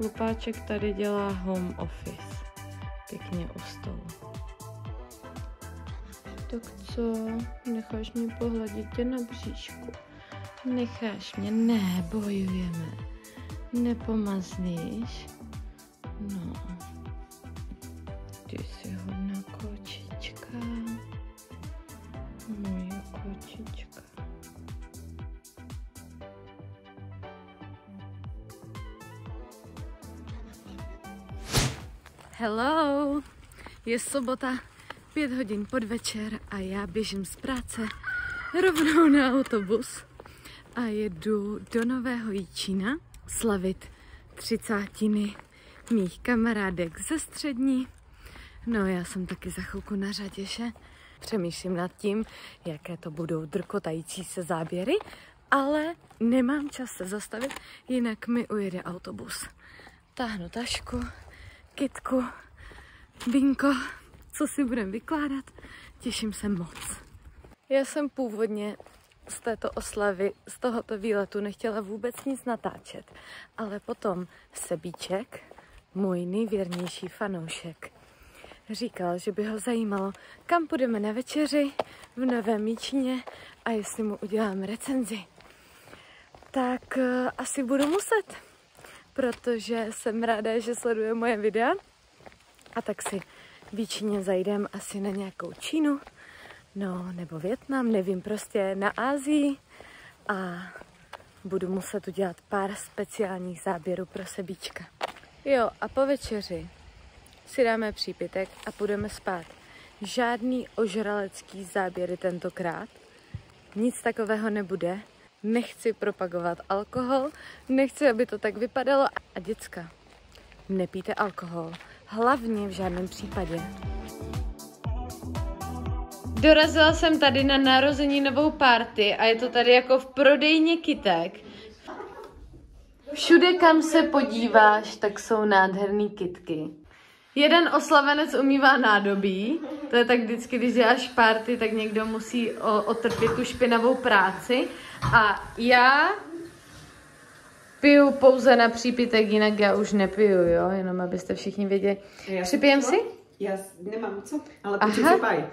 Chlupáček tady dělá home office. Pěkně u stolu. Tak co? Necháš mě pohladit tě na bříšku? Necháš mě? Ne, bojujeme. Nepomazlíš? No. Ty jsi hodná kočička. Moje kočička. Hello! Je sobota, 5 hodin podvečer a já běžím z práce rovnou na autobus a jedu do Nového Jičína slavit 30. mých kamarádek ze střední. No já jsem taky za chvilku na řadě, že? Přemýšlím nad tím, jaké to budou drkotající se záběry, ale nemám čas se zastavit, jinak mi ujede autobus. Táhnu tašku, kytku, binko, co si budeme vykládat, těším se moc. Já jsem původně z této oslavy, z tohoto výletu nechtěla vůbec nic natáčet, ale potom Sebíček, můj nejvěrnější fanoušek, říkal, že by ho zajímalo, kam půjdeme na večeři v Novém Jičíně a jestli mu udělám recenzi. Tak asi budu muset, protože jsem ráda, že sleduje moje videa. A tak si v Jičíně zajdem asi na nějakou Čínu, no nebo Vietnam, nevím, prostě na Asii. A budu muset udělat pár speciálních záběrů pro Sebíčka. Jo, a po večeři si dáme přípitek a půjdeme spát. Žádný ožralecký záběry tentokrát, nic takového nebude. Nechci propagovat alkohol, nechci, aby to tak vypadalo. A děcka, nepijte alkohol, hlavně v žádném případě. Dorazila jsem tady na narozeninovou party a je to tady jako v prodejně kytek. Všude, kam se podíváš, tak jsou nádherné kytky. Jeden oslavenec umývá nádobí, to je tak vždycky, když děláš party, tak někdo musí otrpět tu špinavou práci. A já piju pouze na přípitek, jinak já už nepiju, jo, jenom abyste všichni věděli. Připijem si? Já nemám co, ale počím se páj.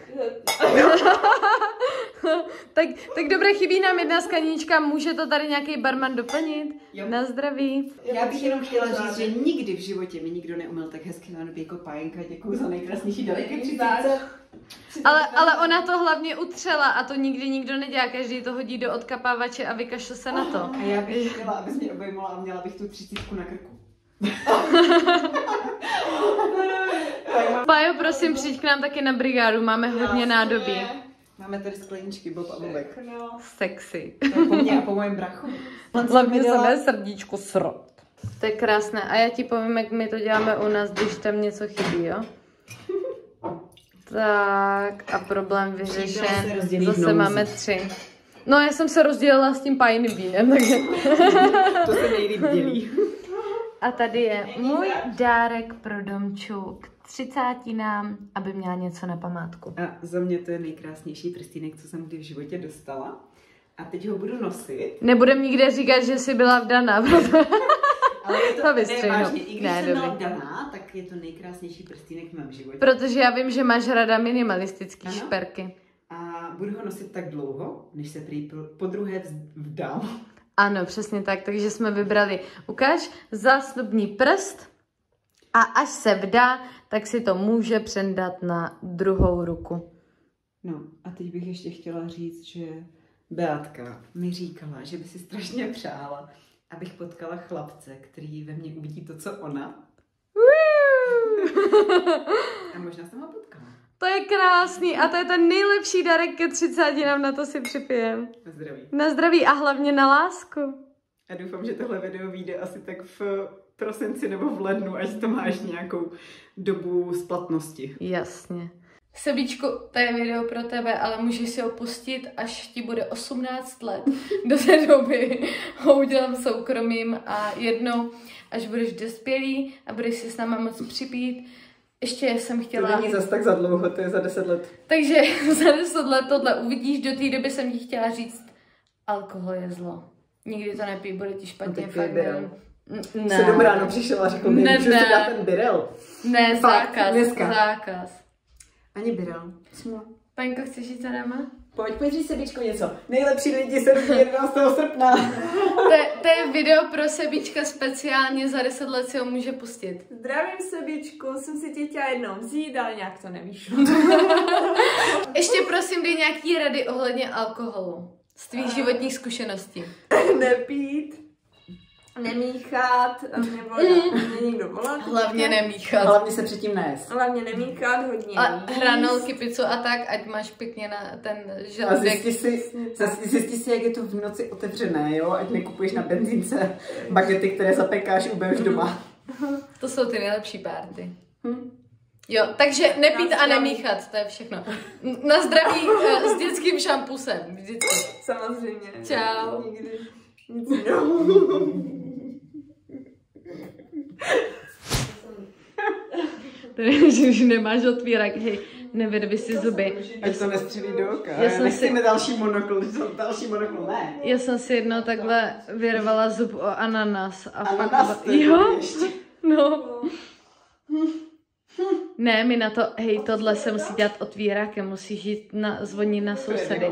Tak dobré, chybí nám jedna sklenička, může to tady nějaký barman doplnit? Jo. Na zdraví. Já bych jenom chtěla říct, že nikdy v životě mi nikdo neuměl tak hezky nádobí jako Pájenka. Děkuju za nejkrásnější daleké přiznáce. Ale ona to hlavně utřela a to nikdy nikdo nedělá, každý to hodí do odkapávače a vykašle se na to. A já bych chtěla, abys mě obejmula a měla bych tu 30 na krku. Pájo, prosím, přijď k nám taky na brigádu, máme hodně nádobí. Máme tady skleničky Bob a Bobek. Sexy. Po mně a po mojem brachu. Hlavně samé srdíčko srot. To je krásné. A já ti povím, jak my to děláme u nás, když tam něco chybí, jo? Tak a problém vyřešen. Zase máme 3. No já jsem se rozdělila s tím pájným vínem, takže... To se nejlíp dělí. A tady je můj dárek pro Domču k 30. aby měla něco na památku. A za mě to je nejkrásnější prstínek, co jsem kdy v životě dostala. A teď ho budu nosit. Nebudem nikde říkat, že jsi byla vdaná. Ale je to nejvážně. I když jsem byla vdaná, tak je to nejkrásnější prstínek v mém životě. Protože já vím, že máš rada minimalistické šperky. A budu ho nosit tak dlouho, než se prý podruhé vdám. Ano, přesně tak, takže jsme vybrali, ukáž, zásnubní prst a až se vdá, tak si to může přendat na druhou ruku. No a teď bych ještě chtěla říct, že Beatka mi říkala, že by si strašně přála, abych potkala chlapce, který ve mně uvidí to, co ona. A možná jsem ho potkala. To je krásný a to je ten nejlepší darek ke 30, na to si připijem. Na zdraví. Na zdraví a hlavně na lásku. A doufám, že tohle video vyjde asi tak v prosinci nebo v lednu, až to máš nějakou dobu splatnosti. Jasně. Sebíčku, to je video pro tebe, ale můžeš si ho pustit, až ti bude 18 let. Do té doby ho udělám soukromým a jednou, až budeš dospělý a budeš si s náma moc připít. Ještě jsem chtěla... To není zas tak za dlouho, to je za 10 let. Takže za 10 let tohle uvidíš, do té doby jsem ti chtěla říct, alkohol je zlo. Nikdy to nepij, bude ti špatně, fakt. Ne. Sedm ráno přišel a řekl mi, můžu si dát ten birel. Ne, fakt, zákaz. Ani birel. Paňko, chceš jít za náma? Pojď, pojdří Sebíčku něco. Nejlepší lidi 11. srpna. To je video pro Sebíčka speciálně, za 10 let si ho může pustit. Zdravím Sebíčku, jsem si tě chtěla jednou vzít, ale nějak to nevíš. Ještě prosím, dej nějaký rady ohledně alkoholu. Z tvých životních zkušeností. Nepít. Nemíchat, nebo mě někdo volat. Hlavně nemíchat. Hlavně se předtím najest. Hlavně nemíchat, hodně. A hranolky, pizzu a tak, ať máš pěkně na ten žaludek. A zjistí si, jak je to v noci otevřené, jo? Ať nekupuješ na benzínce bagety, které zapekáš, ubeješ doma. To jsou ty nejlepší párty. Jo, takže nepít a nemíchat, to je všechno. Na zdraví s dětským šampusem. Vždycky. Samozřejmě. Čau. Nikdy. Tady už nemáš otvírak, hej, nevyrvi si zuby. Ať to nestřílí do oka, nechceme další monokl, ne. Já jsem si jednou takhle vyrvala zub o ananas. A ananas fakt, jo? No. Ne, mi na to, hej, tohle se musí dělat otvírákem, musíš jít zvonit na sousedy.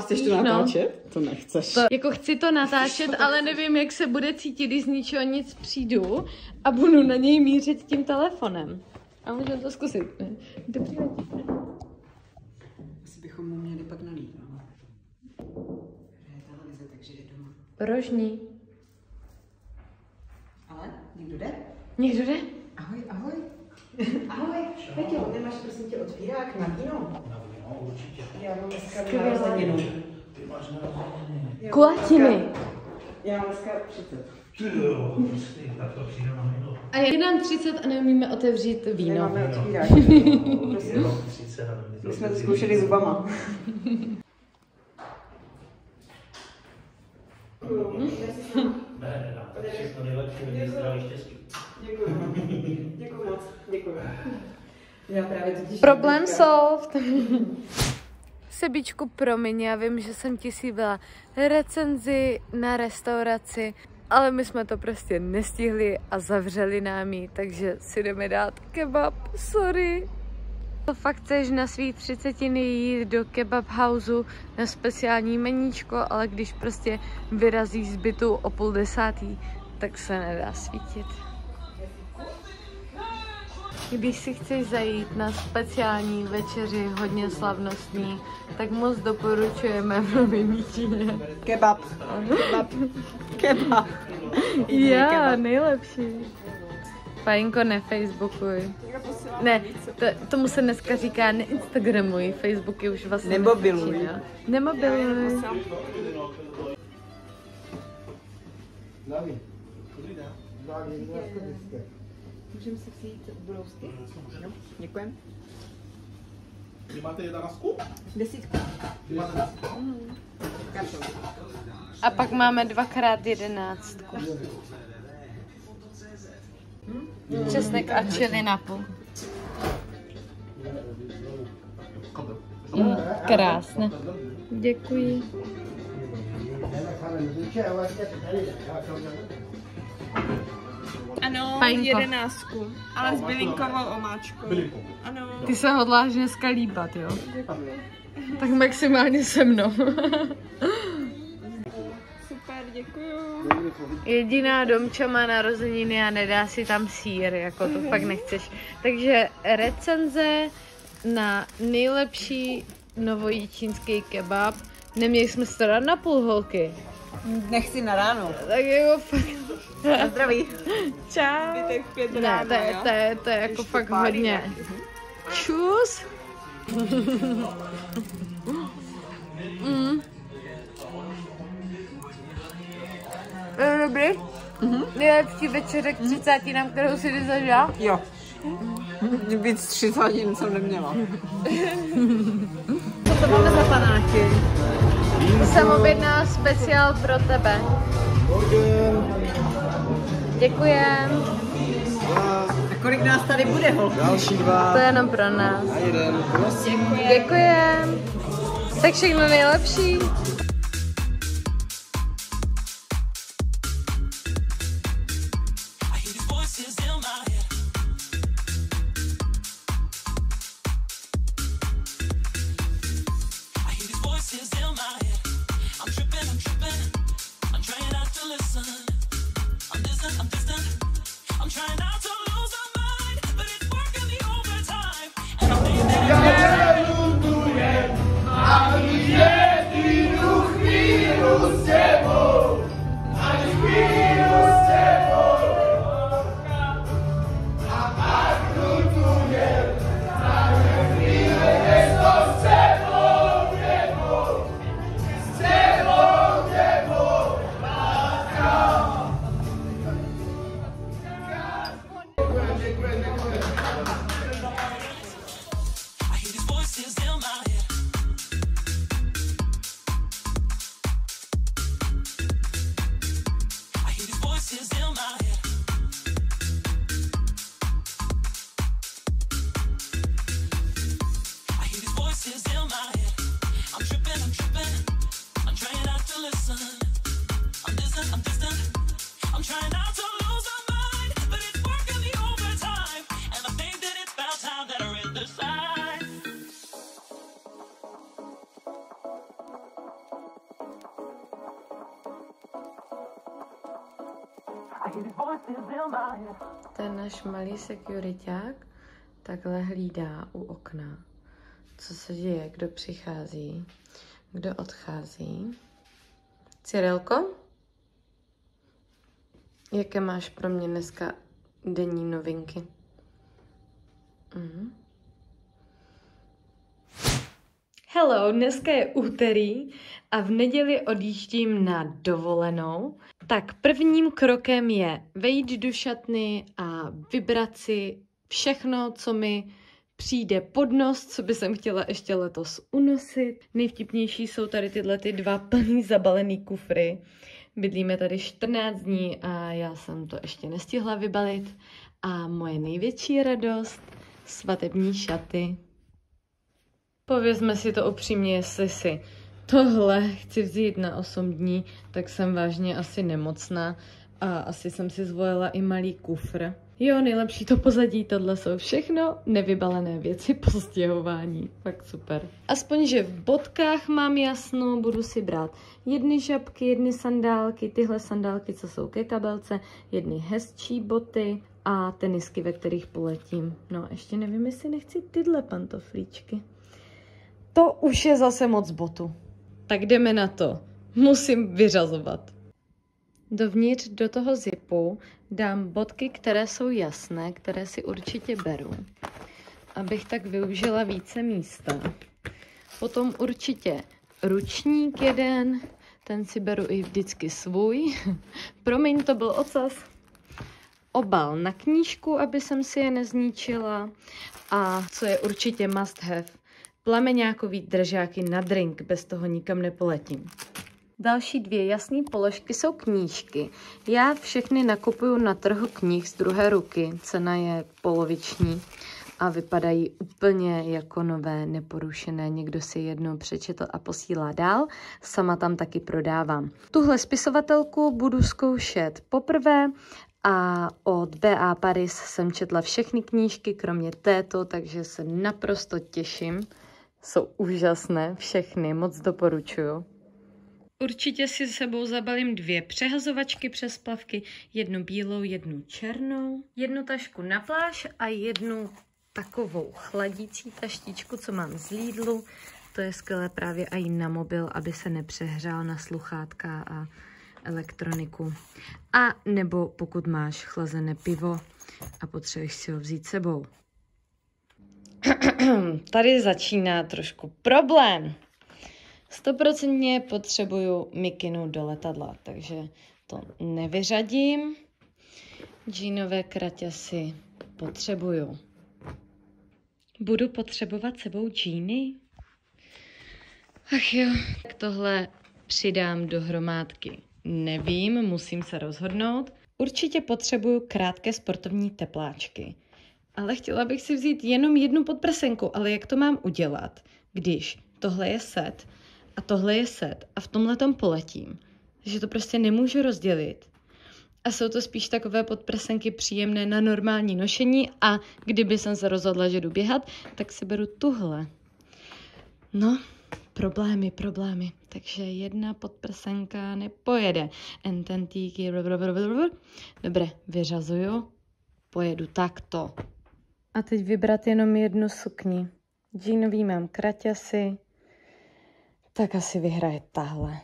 Chceš to natáčet? No. To nechceš. Jako chci to natáčet, ale nevím, jak se bude cítit, když z ničeho nic přijdu a budu na něj mířit tím telefonem. A můžeme to zkusit. Dobrý večer. Asi bychom mu měli pak nalít. Televize, takže jde domů. Rožní. Ale někdo jde? Někdo jde? Ahoj, ahoj. Ahoj, Peťo, nemáš prosím tě otvírák na víno? Na víno, určitě. Já mám dneska narozeninu. Ty máš narozeniny. Kulatiny. Já mám dneska 30. Jo, tak to přijde na víno. A je nám 30 a neumíme otevřít víno. Nemáme otvírák. My jsme to zkoušeli zubama. Ne, tak všechno nejlepší, mě zdraví štěstí. Děkuji. Děkuji moc. Děkuji. Já právě problém solved. Sebíčku, promiň, já vím, že jsem ti slíbila recenzi na restauraci, ale my jsme to prostě nestihli a zavřeli nám ji, takže si jdeme dát kebab. Sorry. Fakt chceš na svý 30 jít do kebab houseu na speciální meníčko, ale když prostě vyrazíš z bytu o 9:30, tak se nedá svítit. Když si chceš zajít na speciální večeři, hodně slavnostní, tak moc doporučujeme v Novém Jičíně. Kebab. Kebab. Já, nejlepší. Pájenko, nefacebookuj. Ne, tomu se dneska říká neinstagramuj, Facebook je už vlastně nemobiluj. Nemobiluj. Můžeme si vzít brousky? Jo, děkujeme. Vy máte 11? 10. Vy máte 10? A pak máme 2x11. Česnek a čili na půl. Krásné. Děkuji. Ano, Pájenko. 11, ale s bylinkovou omáčkou. Ano. Ty se hodláš dneska líbat, jo? Děkuji. Tak maximálně se mnou. Super, děkuju. Jediná Domča má narozeniny a nedá si tam sýr, jako to fakt nechceš. Takže recenze na nejlepší novojičínský kebab. Neměli jsme se to dát na půl, holky. Nechci na ráno. Tak jako fakt. Na zdraví. Čau. Ne, to je jako fakt hodně. Čus. Dobrý. Nejlepší večerek 30, kterou si ty zažila? Jo. Víc 30 jsem neměla. Co to máme za panáky? Jsem objednala speciál pro tebe. Děkujem. A kolik nás tady bude, holky? Další 2. To je jenom pro nás. A 1. Děkujem. Tak všechno nejlepší. Ten náš malý sekuriťák takhle hlídá u okna, co se děje, kdo přichází, kdo odchází. Cyrilko, jaké máš pro mě dneska denní novinky? Hello, dneska je úterý a v neděli odjíždím na dovolenou. Tak prvním krokem je vejít do šatny a vybrat si všechno, co mi přijde pod nos, co by jsem chtěla ještě letos unosit. Nejvtipnější jsou tady tyhle ty dva plný zabalený kufry. Bydlíme tady 14 dní a já jsem to ještě nestihla vybalit. A moje největší radost, svatební šaty. Povězme si to upřímně, jestli si tohle chci vzít na 8 dní, tak jsem vážně asi nemocná a asi jsem si zvolila i malý kufr. Jo, nejlepší to pozadí, tohle jsou všechno nevybalené věci po stěhování, fakt super. Aspoň, že v bodkách mám jasno, budu si brát jedny žabky, jedny sandálky, tyhle sandálky, co jsou ke kabelce, jedny hezčí boty a tenisky, ve kterých poletím. No, ještě nevím, jestli nechci tyhle pantoflíčky. To už je zase moc botu. Tak jdeme na to. Musím vyřazovat. Dovnitř do toho zipu dám bodky, které jsou jasné, které si určitě beru, abych tak využila více místa. Potom určitě ručník jeden, ten si beru i vždycky svůj. Promiň, to byl ocas. Obal na knížku, aby jsem si je nezničila. A co je určitě must have, plameňákový držáky na drink, bez toho nikam nepoletím. Další dvě jasné položky jsou knížky. Já všechny nakupuju na trhu knih z druhé ruky, cena je poloviční a vypadají úplně jako nové, neporušené. Někdo si jednou přečetl a posílá dál, sama tam taky prodávám. Tuhle spisovatelku budu zkoušet poprvé a od BA Paris jsem četla všechny knížky, kromě této, takže se naprosto těším. Jsou úžasné, všechny, moc doporučuju. Určitě si s sebou zabalím dvě přehazovačky přes plavky, jednu bílou, jednu černou, jednu tašku na pláž a jednu takovou chladící taštičku, co mám z Lidlu. To je skvělé právě i na mobil, aby se nepřehrál na sluchátka a elektroniku. A nebo pokud máš chlazené pivo a potřebuješ si ho vzít sebou. Tady začíná trošku problém. 100% potřebuju mikinu do letadla, takže to nevyřadím. Džínové kraťasy potřebuju. Budu potřebovat sebou džíny? Ach jo, tak tohle přidám do hromádky. Nevím, musím se rozhodnout. Určitě potřebuju krátké sportovní tepláčky. Ale chtěla bych si vzít jenom jednu podprsenku, ale jak to mám udělat, když tohle je set a tohle je set a v tomhletom poletím, že to prostě nemůžu rozdělit. A jsou to spíš takové podprsenky příjemné na normální nošení a kdyby jsem se rozhodla, že jdu běhat, tak si beru tuhle. No, problémy. Takže jedna podprsenka nepojede. Ententíky, dobré, vyřazuju, pojedu takto. A teď vybrat jenom jednu sukni. Džínový mám kraťasy, tak asi vyhraje tahle.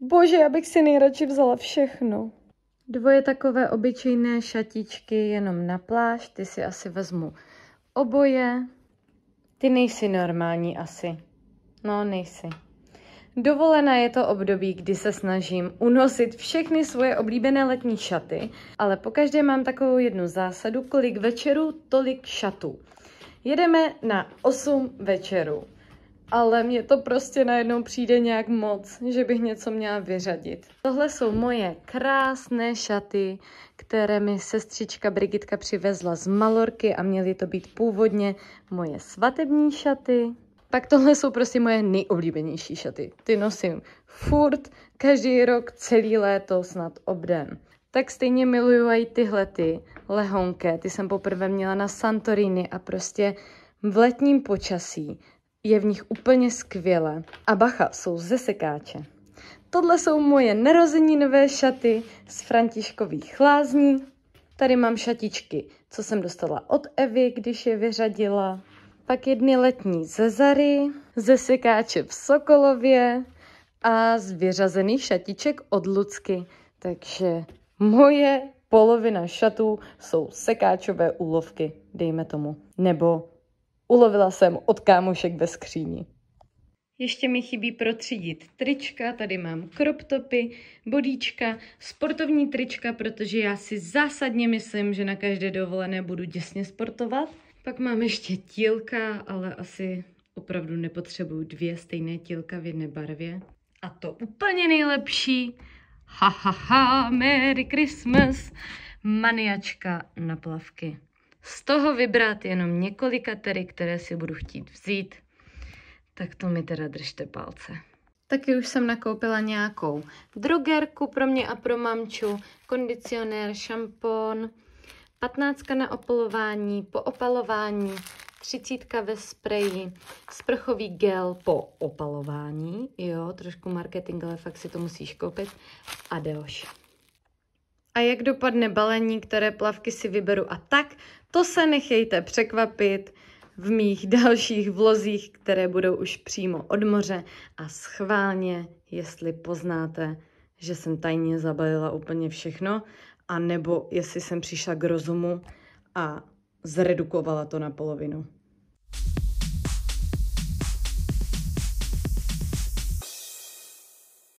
Bože, já bych si nejradši vzala všechno. Dvoje takové obyčejné šatičky jenom na pláž, ty si asi vezmu oboje. Ty nejsi normální asi. No, nejsi. Dovolená je to období, kdy se snažím unosit všechny svoje oblíbené letní šaty, ale pokaždé mám takovou jednu zásadu, kolik večerů, tolik šatů. Jedeme na 8 večerů, ale mně to prostě najednou přijde nějak moc, že bych něco měla vyřadit. Tohle jsou moje krásné šaty, které mi sestřička Brigitka přivezla z Mallorky a měly to být původně moje svatební šaty. Tak tohle jsou prostě moje nejoblíbenější šaty. Ty nosím furt, každý rok, celý léto, snad obden. Tak stejně miluju i tyhle ty lehonké, ty jsem poprvé měla na Santorini a prostě v letním počasí je v nich úplně skvěle. A bacha, jsou ze sekáče. Tohle jsou moje narozeninové šaty z Františkových Lázní. Tady mám šatičky, co jsem dostala od Evy, když je vyřadila. Pak jedny letní ze Zary, ze sekáče v Sokolově a z vyřazených šatiček od Lucky. Takže moje polovina šatů jsou sekáčové úlovky, dejme tomu. Nebo ulovila jsem od kámošek ve skříni. Ještě mi chybí protřídit trička, tady mám crop topy, bodíčka, sportovní trička, protože já si zásadně myslím, že na každé dovolené budu děsně sportovat. Pak mám ještě tílka, ale asi opravdu nepotřebuju dvě stejné tílka v jedné barvě. A to úplně nejlepší, ha ha ha, Merry Christmas, maniačka na plavky. Z toho vybrat jenom několika tedy, které si budu chtít vzít, tak to mi teda držte palce. Taky už jsem nakoupila nějakou drogerku pro mě a pro mamču, kondicionér, šampon, 15 na opalování, po opalování, 30 ve spreji, sprchový gel po opalování, jo, trošku marketing, ale fakt si to musíš koupit, a delš. A jak dopadne balení, které plavky si vyberu a tak, to se nechejte překvapit v mých dalších vlozích, které budou už přímo od moře, a schválně, jestli poznáte, že jsem tajně zabalila úplně všechno, a nebo jestli jsem přišla k rozumu a zredukovala to na polovinu.